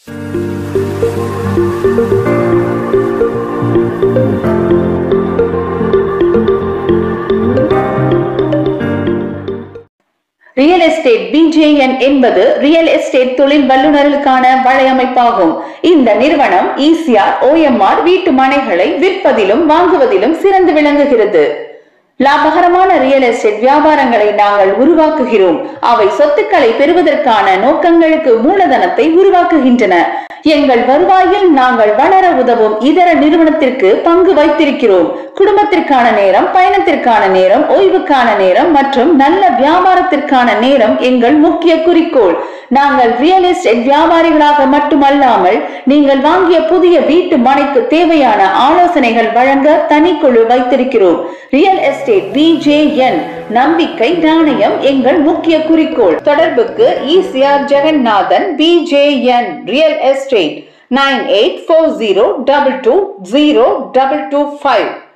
Real estate BJN என்பது real estate தொழில் வல்லுநர்களுக்கான வலையமைப்பாகும். இந்த நிறுவனம் ECR, OMR வீட்டு மனைகளை விற்பதிலும் வாங்குவதிலும் சிறந்து விளங்குகிறது. லாபகரமான real estate வியாபாரங்களை நாங்கள் உருவாக்குகிறோம். அவை சொத்துக்களை பெறுவதற்கான நோக்கங்களுக்கு மூலதனத்தை உருவாக்குகின்றன. எங்கள் வருவாயில் நாங்கள் வளர உதவும் இதர நிறுவனத்திற்கு பங்கு வைத்திருக்கிறோம். குடும்பத்திற்கான நேரம், பயணத்திற்கான நேரம், ஓய்வுக்கான நேரம் மற்றும் நல்ல வியாபாரத்திற்கான நேரம் எங்கள் முக்கிய குறிக்கோள். நாங்கள் ரியல் எஸ்டேட் வியாபாரிகளாக மட்டுமல்லாமல் நீங்கள் வாங்கிய புதிய வீட்டு மனைக்கு தேவையான ஆலோசனைகள் வழங்க தனிக்குழு வைத்திருக்கிறோம். ரியல் எஸ்டேட் BJN நம்பிக்கை நாணயம் எங்கள் முக்கிய குறிக்கோள். தொடர்புக்கு ECR Jagannathan, BJN real estate 9840220225.